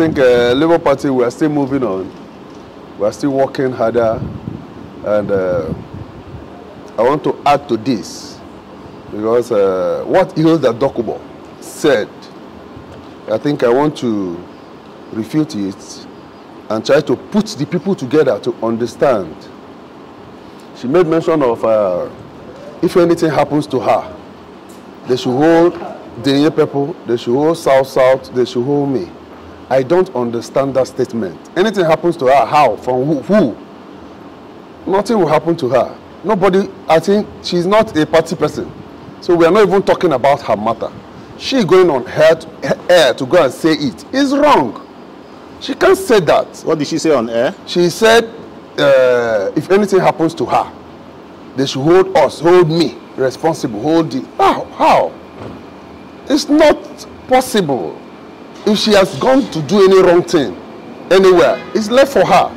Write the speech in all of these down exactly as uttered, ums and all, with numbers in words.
I think uh, Labour Party, we are still moving on. We are still working harder, and uh, I want to add to this because uh, what Hilda Dokubo said, I think I want to refute it and try to put the people together to understand. She made mention of uh, if anything happens to her, they should hold Denye people, they should hold South South, they should hold me. I don't understand that statement. Anything happens to her, how, from who, who? Nothing will happen to her. Nobody, I think, she's not a party person. So we are not even talking about her matter. She going on air to, air to go and say it is wrong. She can't say that. What did she say on air? She said, uh, if anything happens to her, they should hold us, hold me responsible, hold the, how, how? It's not possible. If she has gone to do any wrong thing anywhere, it's left for her.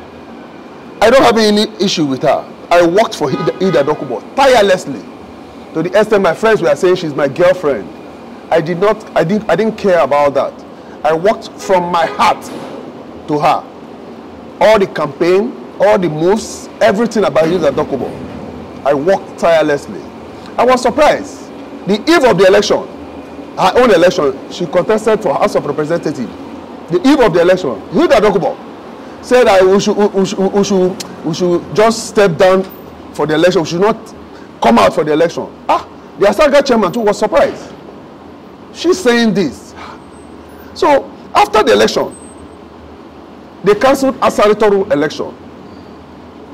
I don't have any issue with her. I worked for Hilda Dokubo tirelessly, to the extent my friends were saying she's my girlfriend. I did not, I didn't, I didn't care about that. I worked from my heart to her. All the campaign, all the moves, everything about Hilda Dokubo, I worked tirelessly. I was surprised. The eve of the election, her own election, she contested for House of Representatives. The eve of the election, Hilda Dokubo said that we should, we, should, we, should, we should just step down for the election. We should not come out for the election. Ah, the Asaga chairman too was surprised. She's saying this. So, after the election, they cancelled Asari-Toru election.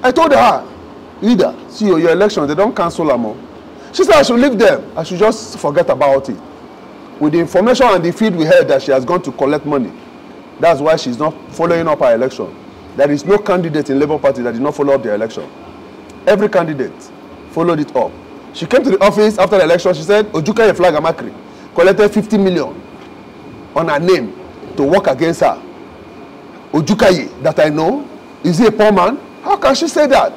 I told her, Hilda, see your election, they don't cancel them. She said I should leave them. I should just forget about it. With the information and the feed we heard that she has gone to collect money. That's why she's not following up her election. There is no candidate in Labour Party that did not follow up their election. Every candidate followed it up. She came to the office after the election, she said, Ojukaye Flag-Amachree collected fifty million on her name to work against her. Ojukaye, that I know, is he a poor man? How can she say that?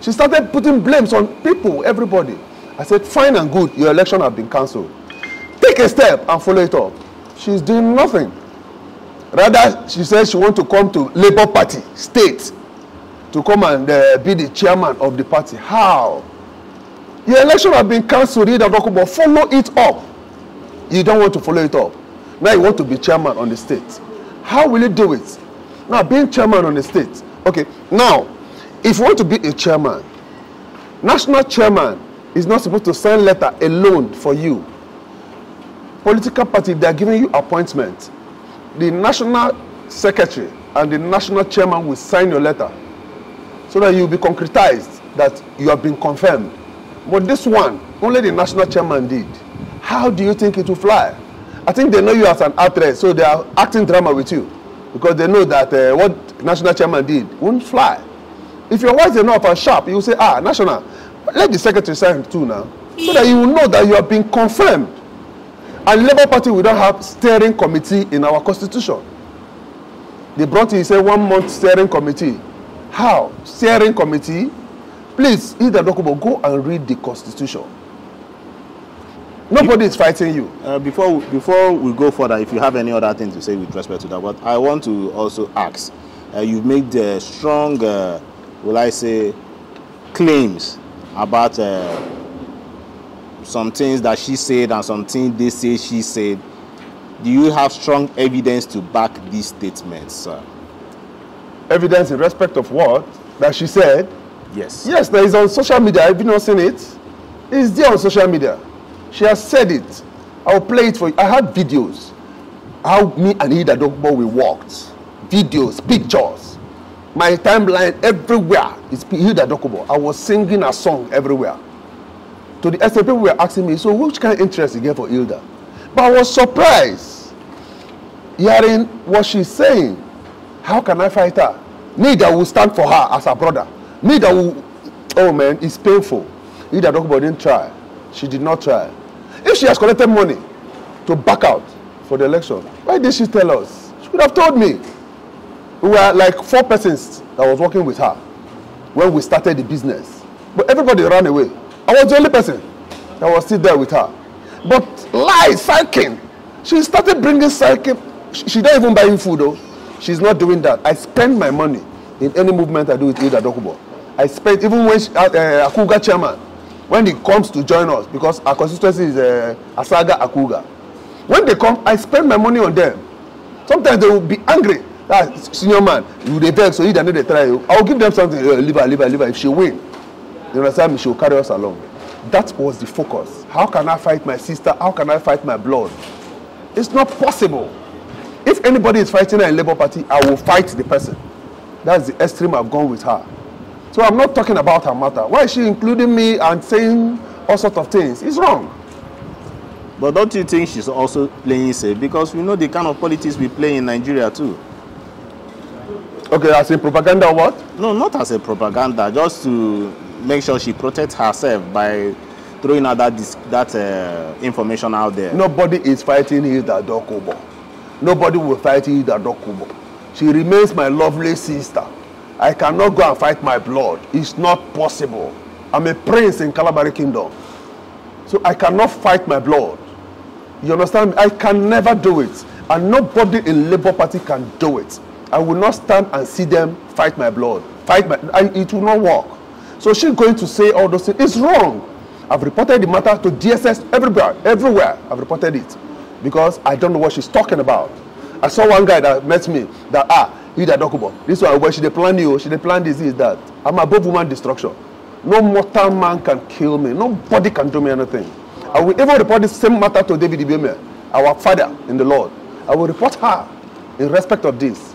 She started putting blames on people, everybody. I said, fine and good, your election has been cancelled. Take a step and follow it up. She's doing nothing. Rather, she says she wants to come to Labour Party, state, to come and uh, be the chairman of the party. How? Your election has been cancelled, but follow it up. You don't want to follow it up. Now you want to be chairman on the state. How will you do it? Now, being chairman on the state. Okay, now, if you want to be a chairman, national chairman is not supposed to sign letter alone for you. Political party, they are giving you appointment. The national secretary and the national chairman will sign your letter so that you will be concretized that you have been confirmed. But this one, only the national chairman did. How do you think it will fly? I think they know you as an actress, so they are acting drama with you because they know that uh, what national chairman did won't fly. If you're wise enough and sharp, you will say, ah, national, let the secretary sign too now, so that you will know that you have been confirmed. And Labour Party, we don't have steering committee in our constitution. They brought in, he said, one month steering committee. How? Steering committee? Please, Hilda Dokubo, go and read the constitution. Nobody is fighting you. Uh, before, before we go further, if you have any other thing to say with respect to that, but I want to also ask, uh, you've made the strong, uh, will I say, claims about uh, some things that she said and some things they say she said. Do you have strong evidence to back these statements, sir? Evidence in respect of what? That she said? Yes. Yes, that is on social media. Have you not seen it? It's there on social media. She has said it. I'll play it for you. I had videos. How me and Hilda Dokubo we walked. Videos, pictures. My timeline everywhere is Hilda Dokubo. I was singing a song everywhere. To the S D P, people were asking me, so which kind of interest you get for Hilda? But I was surprised hearing what she's saying. How can I fight her? Neither will stand for her as a brother. Neither will, oh man, it's painful. Hilda Dokubo didn't try. She did not try. If she has collected money to back out for the election, why did she tell us? She could have told me. We were like four persons that was working with her when we started the business. But everybody ran away. I was the only person that was still there with her. But lies, cycling. She started bringing cycling. She, she didn't even buy food, though. She's not doing that. I spend my money in any movement I do with Hilda Dokubo. I spend, even when she, uh, Akuga chairman, when he comes to join us, because our constituency is uh, Asaga Akuga. When they come, I spend my money on them. Sometimes they will be angry. Ah, senior man, you they beg, so you don't need to try. I'll give them something, uh, leave her, leave her, leave her. If she win, you understand me, she will carry us along. That was the focus. How can I fight my sister? How can I fight my blood? It's not possible. If anybody is fighting her in Labour Party, I will fight the person. That's the extreme I've gone with her. So I'm not talking about her matter. Why is she including me and saying all sorts of things? It's wrong. But don't you think she's also playing safe? Because we know the kind of politics we play in Nigeria too. Okay, as a propaganda or what? No, not as a propaganda, just to make sure she protects herself by throwing out that, that uh, information out there. Nobody is fighting Hilda Dokubo. Nobody will fight Hilda Dokubo. She remains my lovely sister. I cannot go and fight my blood. It's not possible. I'm a prince in Kalabari Kingdom. So I cannot fight my blood. You understand me? I can never do it. And nobody in Labour Party can do it. I will not stand and see them fight my blood. Fight my, I, it will not work. So she's going to say all those things. It's wrong. I've reported the matter to D S S everywhere. Everywhere I've reported it. Because I don't know what she's talking about. I saw one guy that met me that, ah, Hilda Dokubo, this one, where she dey plan you, she dey plan this, is that. I'm above woman destruction. No mortal man can kill me. Nobody can do me anything. I will even report the same matter to David Ibrahimer, our father in the Lord. I will report her in respect of this.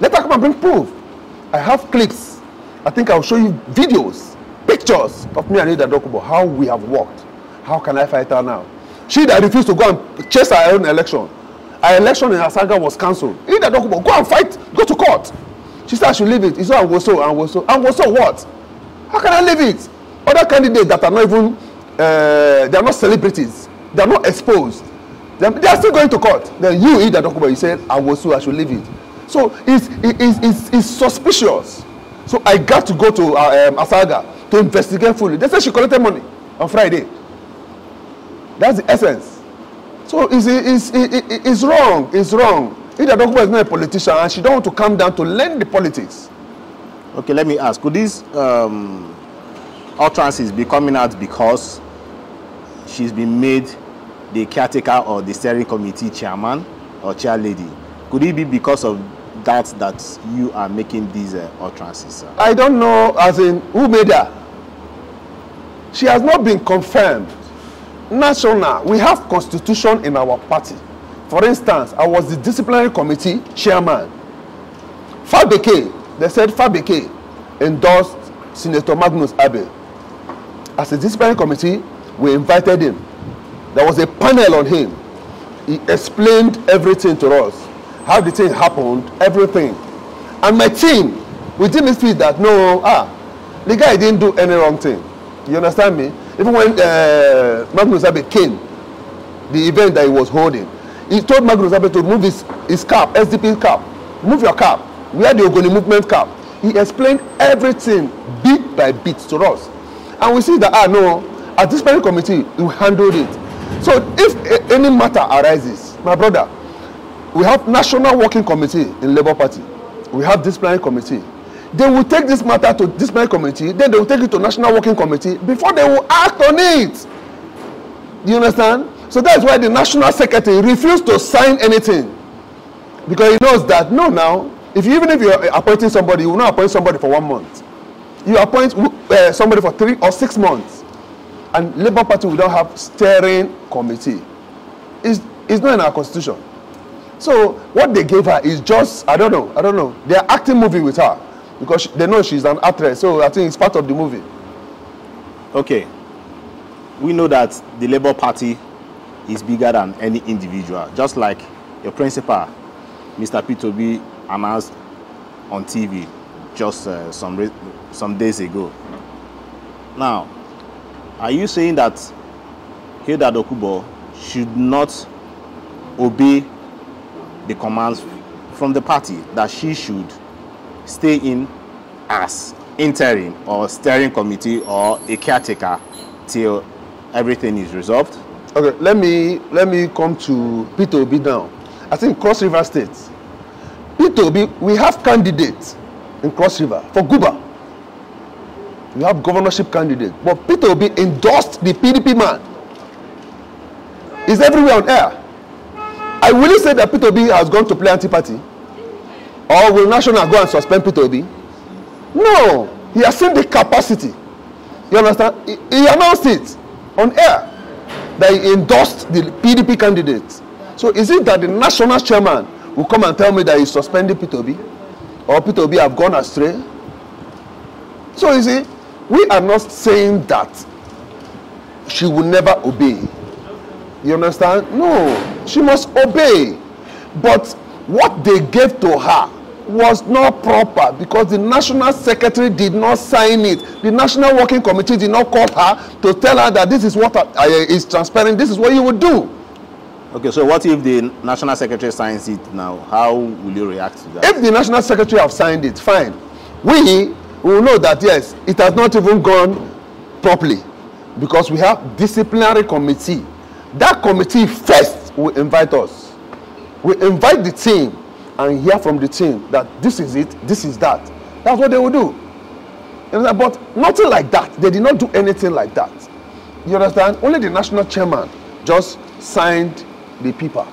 Let her come and bring proof. I have clips. I think I'll show you videos, pictures of me and Hilda Dokubo, how we have worked. How can I fight her now? She that refused to go and chase her own election. Our election in Asaga was cancelled. Hilda Dokubo, go and fight, go to court. She said I should leave it. It's all Woso and Woso. And Woso what? How can I leave it? Other candidates that are not even, uh, they are not celebrities. They are not exposed. They are, they are still going to court. Then you, Hilda Dokubo, you said I Woso, I should leave it. So it's, it, it's, it's, it's suspicious. So I got to go to uh, um, Asaga to investigate fully. They said she collected money on Friday. That's the essence. So it's, it's, it's wrong, it's wrong. Hilda Dokubo is not a politician and she don't want to come down to learn the politics. Okay, let me ask, could these um, utterances be coming out because she's been made the caretaker or the steering committee chairman or chair lady? Could it be because of that that you are making these uh, utterances, sir? I don't know, as in, who made her? She has not been confirmed. National, we have constitution in our party. For instance, I was the disciplinary committee chairman. Fabeke, they said Fabeke endorsed Senator Magnus Abe. As a disciplinary committee, we invited him. There was a panel on him. He explained everything to us, how the thing happened, everything. And my team, we didn't feel that, no, ah, the guy didn't do any wrong thing. You understand me? Even when uh, Magnus Abe came, the event that he was holding, he told Magnus Abe to move his, his cap, S D P cap. Move your cap. Wear the Ogoni movement cap. He explained everything bit by bit to us. And we see that, ah, no, at this planning committee, we handled it. So if any matter arises, my brother, we have National Working Committee in Labour Party. We have this planning committee. They will take this matter to disciplinary committee, then they will take it to National Working Committee before they will act on it. Do you understand? So that's why the National Secretary refused to sign anything. Because he knows that, no, now, if you, even if you're appointing somebody, you will not appoint somebody for one month. You appoint uh, somebody for three or six months. And Labour Party will not have steering committee. It's, it's not in our constitution. So what they gave her is just, I don't know, I don't know. They are acting movie with her. Because they know she's an actress, so I think it's part of the movie. Okay. We know that the Labour Party is bigger than any individual. Just like your principal, Mister Peter Obi, announced on T V just uh, some, some days ago. Now, are you saying that Hilda Dokubo should not obey the commands from the party, that she should stay in as interim or steering committee or a caretaker till everything is resolved? Okay, let me let me come to Peter Obi now. I think Cross River State, Pete Peter Obi, we have candidates in Cross River for Guba. We have governorship candidates. But Peter Obi endorsed the P D P man. He's everywhere on air. I will say that Peter Obi has gone to play anti-party. Or will National go and suspend Peter Obi? No. He has seen the capacity. You understand? He, he announced it on air that he endorsed the P D P candidate. So is it that the national chairman will come and tell me that he's suspending Peter Obi? Or Peter Obi have gone astray? So you see, we are not saying that she will never obey. You understand? No. She must obey. But what they gave to her was not proper because the national secretary did not sign it. The national working committee did not call her to tell her that this is what is transparent, this is what you would do. Okay, so what if the national secretary signs it now? How will you react to that? If the national secretary have signed it, fine. We will know that, yes, it has not even gone properly because we have disciplinary committee. That committee first will invite us. We invite the team and hear from the team that this is it, this is that. That's what they will do. But nothing like that. They did not do anything like that. You understand? Only the national chairman just signed the paper.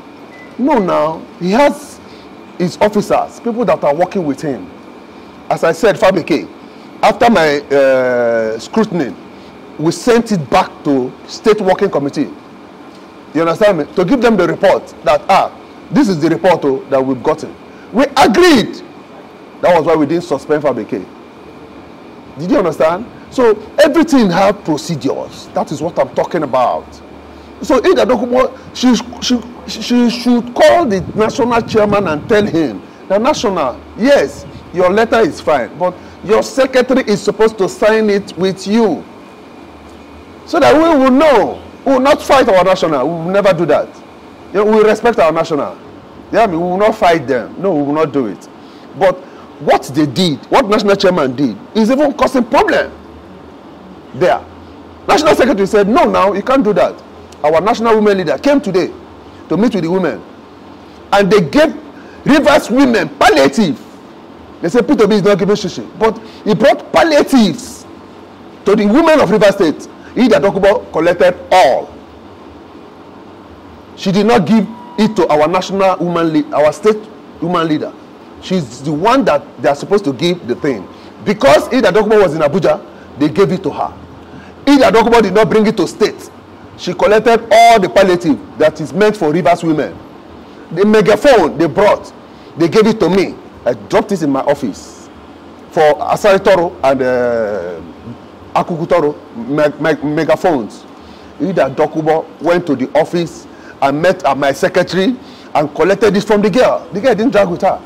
No, now, he has his officers, people that are working with him. As I said, Fabike, after my uh, scrutiny, we sent it back to State Working Committee. You understand me? To give them the report that, ah, this is the report oh, that we've gotten. We agreed. That was why we didn't suspend Fabike. Did you understand? So everything has procedures. That is what I'm talking about. So Hilda Dokubo, she, she, she should call the national chairman and tell him, the national, yes, your letter is fine, but your secretary is supposed to sign it with you. So that we will know. We will not fight our national. We will never do that. You know, we respect our national. Yeah, I mean, we will not fight them. No, we will not do it. But what they did, what national chairman did, is even causing problem. There. National secretary said, no, now, you can't do that. Our national women leader came today to meet with the women. And they gave Rivers women palliative. They said, Peter Obi is not giving shishi. But he brought palliatives to the women of Rivers State. Hilda Dokubo collected all. She did not give it to our national woman lead, our state woman leader. She's the one that they are supposed to give the thing. Because Hilda Dokubo was in Abuja, they gave it to her. Hilda Dokubo did not bring it to state. She collected all the palliative that is meant for Rivers women. The megaphone they brought, they gave it to me. I dropped it in my office for Asari-Toru and uh, Akuku-Toru meg meg megaphones. Hilda Dokubo went to the office and met at my secretary and collected this from the girl. The girl didn't drag with her.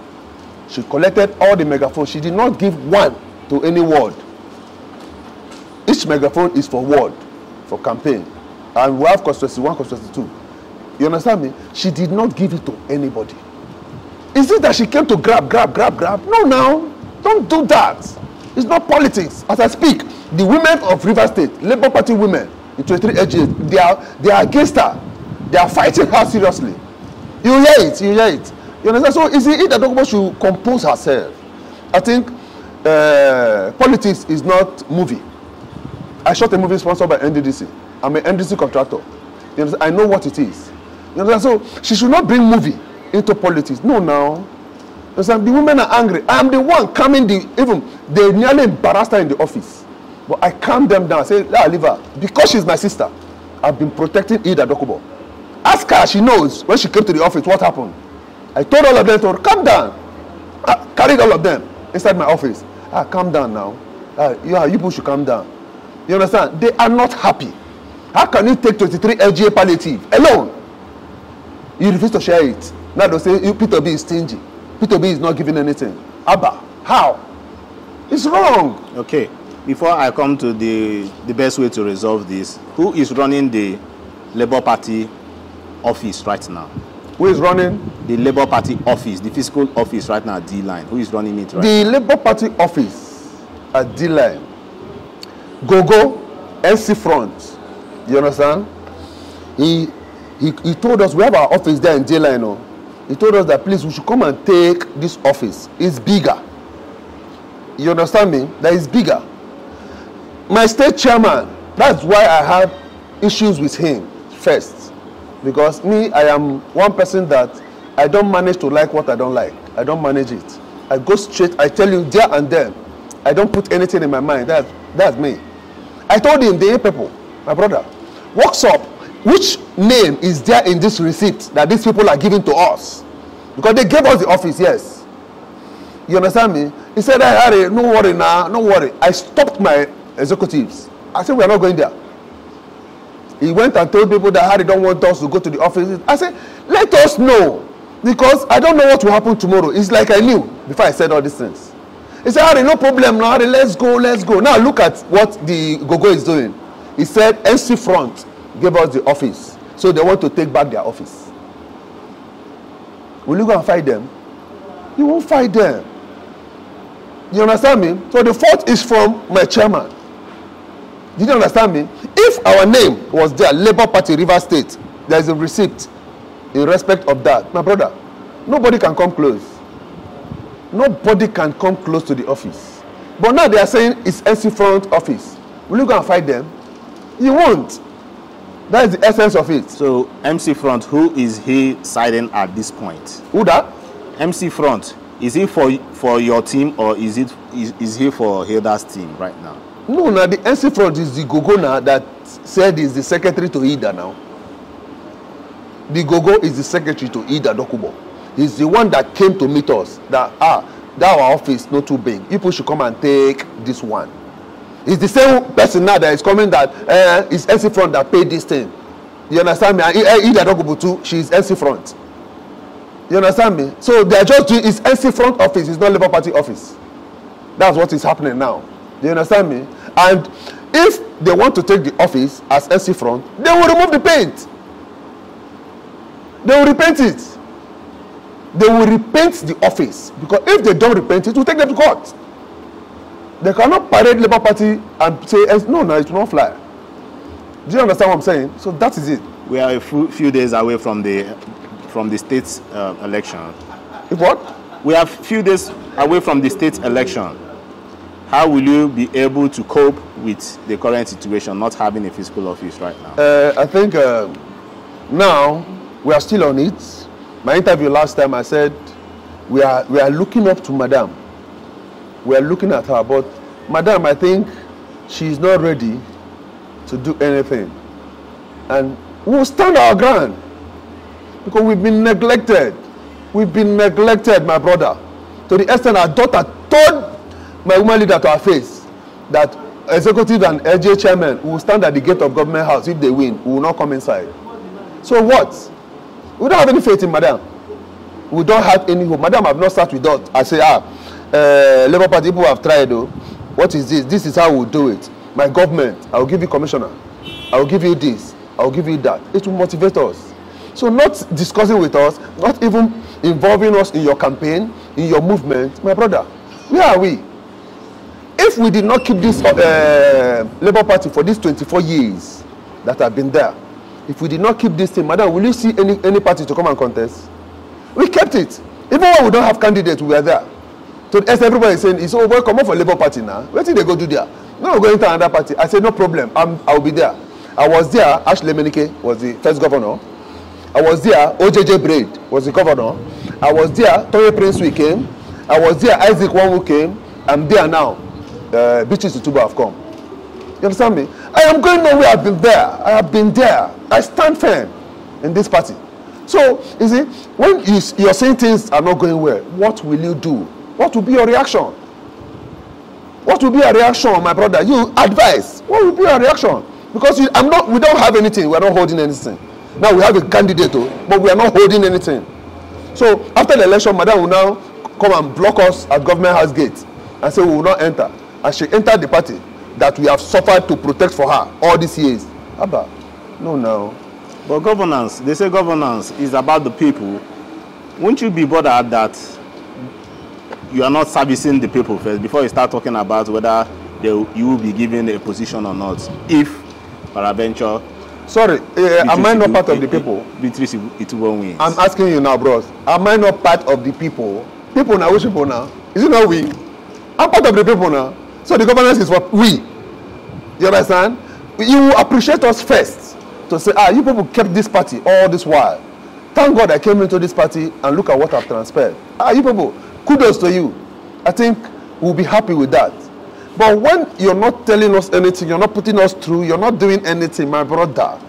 She collected all the megaphones. She did not give one to any ward. Each megaphone is for ward, for campaign. And we have constituency one, constituency two. You understand me? She did not give it to anybody. Is it that she came to grab, grab, grab, grab? No, now. Don't do that. It's not politics. As I speak, the women of Rivers State, Labour Party women, the twenty-three L G As, they are, they are against her. They are fighting her seriously. You hear it, you hear it. You understand? So is it that Dokubo should compose herself? I think uh, politics is not movie. I shot a movie sponsored by N D D C. I'm an N D D C contractor. You understand? I know what it is. You understand? So she should not bring movie into politics. No, now. You understand? The women are angry. I am the one calming the, even, they nearly embarrassed her in the office. But I calmed them down. I said, ah, leave her. Because she's my sister, I've been protecting Hilda Dokubo. Ask her, she knows, when she came to the office, what happened. I told all of them, to calm down. I carried all of them inside my office. Ah, calm down now. Ah, yeah, you people should calm down. You understand? They are not happy. How can you take twenty-three L G A palliative alone? You refuse to share it. Now they'll say, Peter Obi is stingy. Peter Obi is not giving anything. Abba, how? It's wrong. Okay, before I come to the, the best way to resolve this, who is running the Labour Party office right now? Who is running? The Labour Party office, the physical office right now at D-line. Who is running it right the now? The Labour Party office at D-line. Gogo, N C Front. You understand? He, he he told us we have our office there in D-line. You know? He told us that, please, we should come and take this office. It's bigger. You understand me? That is bigger. My state chairman, that's why I had issues with him first. Because me, I am one person that I don't manage to like what I don't like. I don't manage it. I go straight, I tell you there and then. I don't put anything in my mind. That, that's me. I told him, the people, my brother, workshop, which name is there in this receipt that these people are giving to us? Because they gave us the office, yes. You understand me? He said, hey, no worry now, no worry. I stopped my executives. I said, we are not going there. He went and told people that Harry don't want us to go to the office. I said, let us know, because I don't know what will happen tomorrow. It's like I knew before I said all these things. He said, Harry, no problem now, Harry, let's go, let's go. Now look at what the Gogo is doing. He said, N C Front gave us the office, so they want to take back their office. Will you go and fight them? You won't fight them. You understand me? So the fault is from my chairman. Did you understand me? If our name was there, Labour Party, River State, there is a receipt in respect of that. My brother, nobody can come close. Nobody can come close to the office. But now they are saying it's N C Front office. Will you go and fight them? You won't. That is the essence of it. So, M C Front, who is he siding at this point? Who that? M C Front. Is he for for your team, or is it is, is he for Hilda's team right now? No, now the M C Front is the Gogona that said is the secretary to Hilda now. The Gogo is the secretary to Hilda Dokubo. He's the one that came to meet us. That ah, that our office not too big. People should come and take this one. It's the same person now that is coming that uh, is N C Front that paid this thing. You understand me? Hilda Dokubo too, she's N C Front. You understand me? So they are just doing, it's N C Front office, it's not Labour Party office. That's what is happening now. You understand me? And if they want to take the office as N C Front, they will remove the paint. They will repaint it. They will repaint the office. Because if they don't repaint it, we'll take them to court. They cannot parade Labour Party and say, no, no, it will not fly. Do you understand what I'm saying? So that is it. We are a few days away from the from the state's uh, election. If what? We are a few days away from the state's election. How will you be able to cope with the current situation, not having a physical office right now? Uh, I think uh, now we are still on it. My interview last time, I said we are, we are looking up to Madam. We are looking at her, but Madam, I think she's not ready to do anything. And we'll stand our ground, because we've been neglected. We've been neglected, my brother. To the extent our daughter told my woman leader to her face that executive and L J chairman will stand at the gate of government house if they win. We will not come inside. So what? We don't have any faith in Madam. We don't have any hope. Madam have not sat with us. I say, ah, uh, Labour Party people have tried though. What is this? This is how we'll do it. My government, I will give you commissioner. I will give you this. I will give you that. It will motivate us. So not discussing with us, not even involving us in your campaign, in your movement. My brother, where are we? If we did not keep this uh, Labour Party for these twenty-four years that I've been there, if we did not keep this thing, madam, will you see any, any party to come and contest? We kept it. Even when we don't have candidates, we are there. So as everybody is saying, it's over, oh, come on for Labour Party now. Where did they go do there? No, we're going to another party. I said, no problem, I'm, I'll be there. I was there, Ashley Menike was the first governor. I was there, O J J Braid was the governor. I was there, Toye Prince we came. I was there, Isaac Wanwu came. I'm there now. Uh, Beatrice Itubo have come. You understand me? I am going nowhere. I've been there. I have been there. I stand firm in this party. So, you see, when you, you're saying things are not going well, what will you do? What will be your reaction? What will be your reaction, my brother? You advise. What will be your reaction? Because you, I'm not, we don't have anything. We're not holding anything. Now we have a candidate, but we are not holding anything. So after the election, Madam will now come and block us at government house gate and say we will not enter. And she entered the party that we have suffered to protect for her all these years. Abba, no, no. But governance, they say governance is about the people. Won't you be bothered that you are not servicing the people first before you start talking about whether they, you will be given a position or not if, peradventure, Sorry, uh, am I not part of the people? Beatrice Itubo wins. I'm asking you now, bros. Am I not part of the people? People now, which people now? Is it not we? I'm part of the people now. So the governance is what we. You understand? You appreciate us first to say, ah, you people kept this party all this while. Thank God I came into this party and look at what I've transferred. Ah, you people, kudos to you. I think we'll be happy with that. But when you're not telling us anything, you're not putting us through, you're not doing anything, my brother,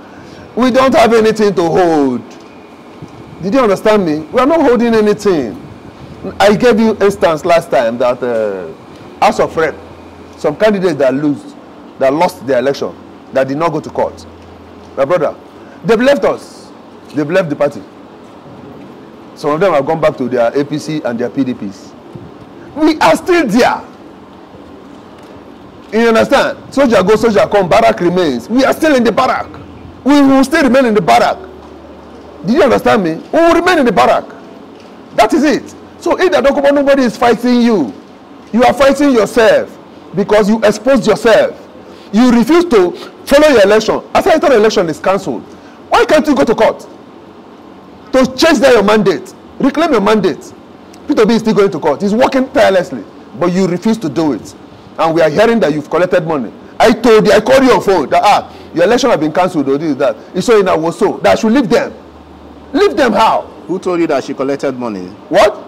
we don't have anything to hold. Did you understand me? We are not holding anything. I gave you instance last time that uh, House of Rep, some candidates that lose, that lost the election, that did not go to court. My brother, they've left us. They've left the party. Some of them have gone back to their A P C and their P D Ps. We are still there. You understand? Soldier go, soldier come, barrack remains. We are still in the barrack. We will still remain in the barrack. Did you understand me? We will remain in the barrack. That is it. So Hilda Dokubo, nobody is fighting you. You are fighting yourself because you exposed yourself. You refuse to follow your election. After the election is cancelled, why can't you go to court? To change their your mandate. Reclaim your mandate. Peter Obi is still going to court. He's working tirelessly, but you refuse to do it. And we are hearing that you've collected money. I told you, I called you on phone that ah, your election has been cancelled or this, that. It's so in our so that I should leave them. Leave them how? Who told you that she collected money? What?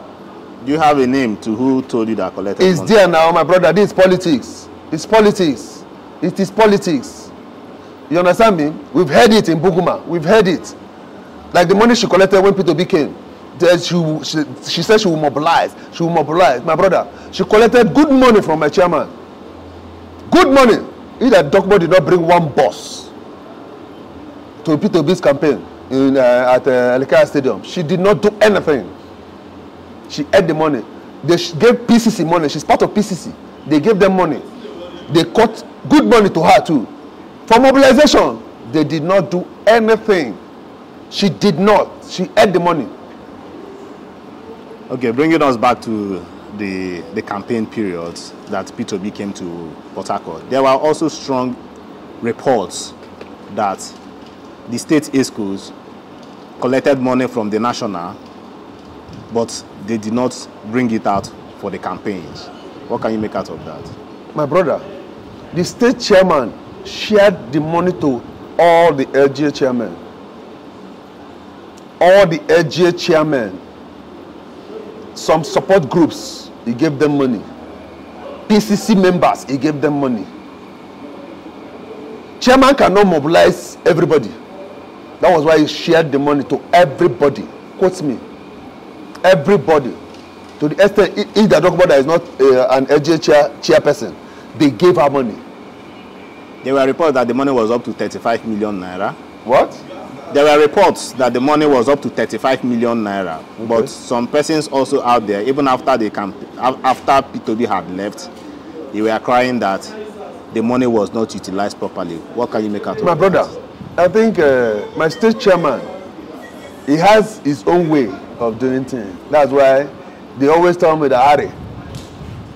Do you have a name to who told you that collected it's money? It's there now, my brother. This is politics. It's politics. It is politics. You understand me? We've heard it in Buguma. We've heard it. Like the money she collected when Peter Obi came. She, she, she said she will mobilize. She will mobilize. My brother, she collected good money from my chairman. Good money. Hilda Dokubo did not bring one boss to Peter Obi's campaign in, uh, at uh, Alikara Stadium. She did not do anything. She had the money. They gave P C C money. She's part of P C C. They gave them money. They cut good money to her too. For mobilization, they did not do anything. She did not. She had the money. Okay, bringing us back to the, the campaign period that Peter Obi came to Port Harcourt, there were also strong reports that the state A schools collected money from the national, but they did not bring it out for the campaigns. What can you make out of that? My brother, the state chairman shared the money to all the L G A chairmen. All the L G A chairmen. Some support groups, he gave them money. P C C members, he gave them money. Chairman cannot mobilize everybody. That was why he shared the money to everybody. Quote me. Everybody. To the extent Hilda Dokubo that is not uh, an L G A chair, chairperson, they gave her money. There were reports that the money was up to thirty-five million naira. What? There were reports that the money was up to thirty-five million naira, okay. But some persons also out there, even after they camp, after Peter Obi had left, they were crying that the money was not utilized properly. What can you make out of that? My brother, I think uh, my state chairman, he has his own way of doing things. That's why they always tell me that Harry,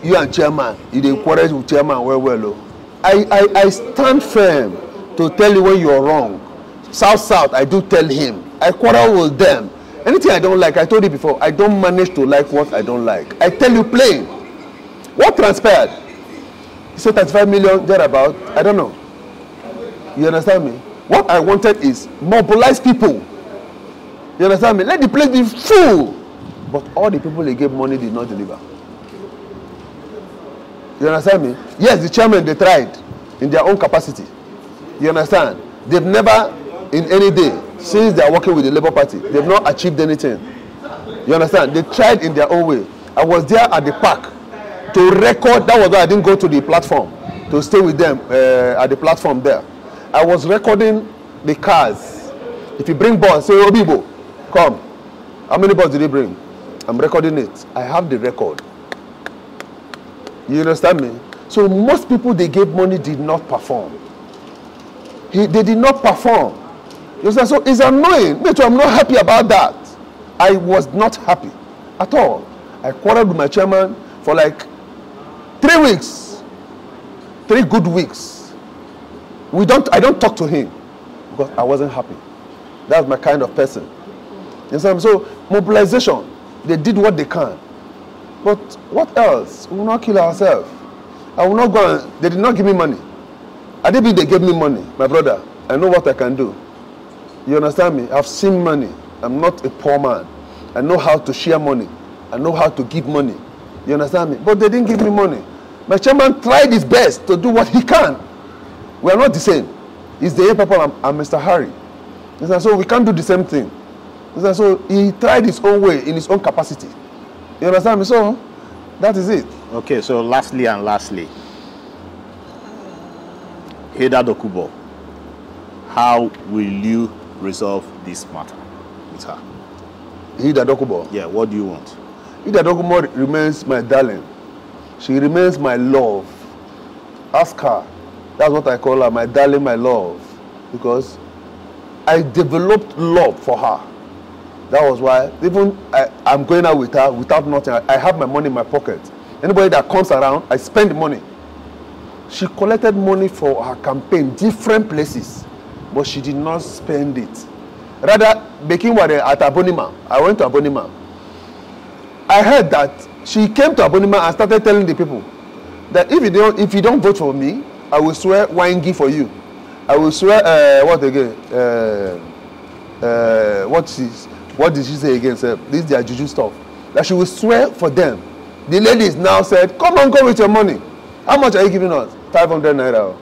you and chairman, you dey quarrel with chairman well well. Oh. I, I I stand firm to tell you when you are wrong. South South, I do tell him. I quarrel with them. Anything I don't like, I told you before, I don't manage to like what I don't like. I tell you plain. What transpired? You said thirty-five million, thereabout. I don't know. You understand me? What I wanted is mobilize people. You understand me? Let the place be full. But all the people they gave money did not deliver. You understand me? Yes, the chairman, they tried in their own capacity. You understand? They've never... in any day, since they are working with the Labour Party, they've not achieved anything. You understand? They tried in their own way. I was there at the park to record. That was why I didn't go to the platform, to stay with them uh, at the platform there. I was recording the cars. If you bring bus, say, Obibo, come. How many bus did they bring? I'm recording it. I have the record. You understand me? So most people they gave money did not perform. He, they did not perform. So it's annoying. Me too, I'm not happy about that. I was not happy at all. I quarreled with my chairman for like three weeks. Three good weeks. We don't, I don't talk to him. because I wasn't happy. That's my kind of person. And so, so mobilization, they did what they can. But what else? We will not kill ourselves. I will not go and, they did not give me money. I did think they gave me money, my brother. I know what I can do. You understand me? I've seen money. I'm not a poor man. I know how to share money. I know how to give money. You understand me? But they didn't give me money. My chairman tried his best to do what he can. We are not the same. It's the A people and, and Mister Harry. So we can't do the same thing. So he tried his own way in his own capacity. You understand me? So that is it. Okay, so lastly and lastly, Hilda Dokubo, how will you resolve this matter with her? Hilda Dokubo? Yeah, what do you want? Hilda Dokubo remains my darling. She remains my love. Ask her. That's what I call her, my darling, my love. Because I developed love for her. That was why even I, I'm going out with her without nothing. I, I have my money in my pocket. Anybody that comes around, I spend the money. She collected money for her campaign, different places, but she did not spend it. Rather, making what at Abonnema. I went to Abonnema. I heard that she came to Abonnema and started telling the people that if you don't, if you don't vote for me, I will swear Wangi for you. I will swear uh, what again? Uh, uh, what she? What did she say again? Sir, this is their juju stuff. That she will swear for them. The ladies now said, "Come on, go with your money. How much are you giving us? Five hundred naira."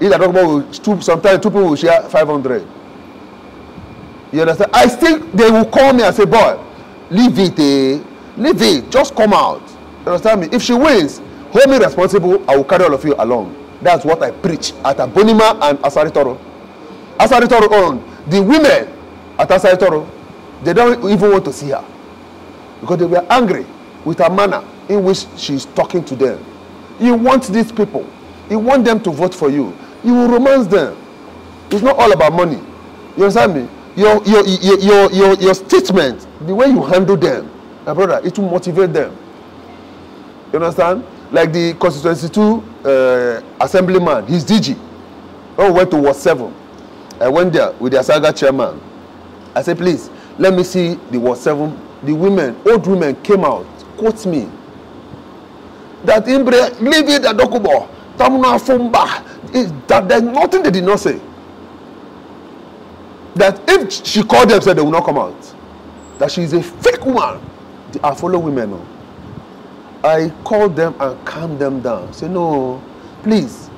Hilda Dokubo, sometimes two people will share five hundred. You understand? I think they will call me and say, "Boy, leave it, eh? Leave it. Just come out." You understand me? If she wins, hold me responsible. I will carry all of you along. That's what I preach at Abonnema and Asari-Toru. Asari-Toru owned. The women at Asari-Toru, they don't even want to see her because they were angry with her manner in which she's talking to them. You want these people. You want them to vote for you. You will romance them. It's not all about money. You understand me? Your, your, your, your, your, your statement, the way you handle them, my brother, it will motivate them. You understand? Like the constituency two uh, assemblyman, his D G. When we went to Ward seven, I went there with the Asaga chairman. I said, please, let me see the Ward seven. The women, old women came out, quote me. That Imbre, leave it at Dokubo, Tamuna Fumba. That there's nothing they did not say. That if she called them, said they will not come out. That she is a fake woman. I follow women now. I called them and calmed them down. Say, no, please,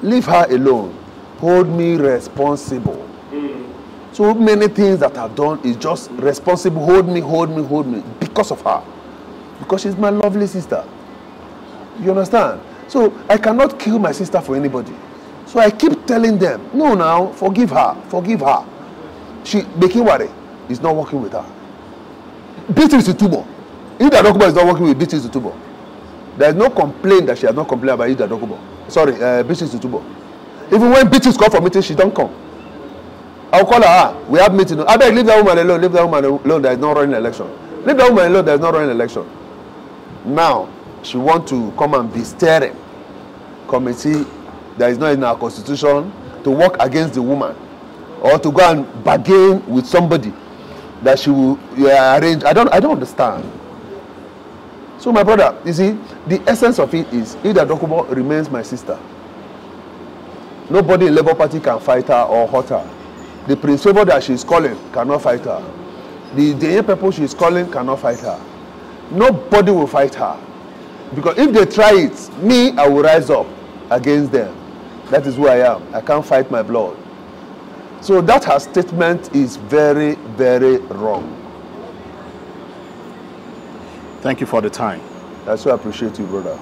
leave her alone. Hold me responsible. Mm. So many things that I've done is just responsible. Hold me, hold me, hold me. Because of her. Because she's my lovely sister. You understand? So I cannot kill my sister for anybody. So I keep telling them, no, now, forgive her, forgive her. She, Bekiware, is not working with her. Beatrice Itubo. Hilda Dokubo is not working with Beatrice Itubo. There is no complaint that she has not complained about Hilda Dokubo. Sorry, uh, Beatrice Itubo. Even when Beatrice called for meeting, she don't come. I'll call her, ah, we have meeting. I beg, leave that woman alone, leave that woman alone, there is no running election. Leave that woman alone, there is no running election. Now, she wants to come and be steering committee that is not in our constitution to work against the woman or to go and bargain with somebody that she will yeah, arrange. I don't, I don't understand. So my brother, you see, the essence of it is Hilda Dokubo remains my sister. Nobody in Labour Party can fight her or hurt her. The Prince Favour that she is calling cannot fight her. The D N A people she is calling cannot fight her. Nobody will fight her. Because if they try it, me, I will rise up against them. That is who I am. I can't fight my blood. So that her statement is very, very wrong. Thank you for the time. That's why I appreciate you, brother.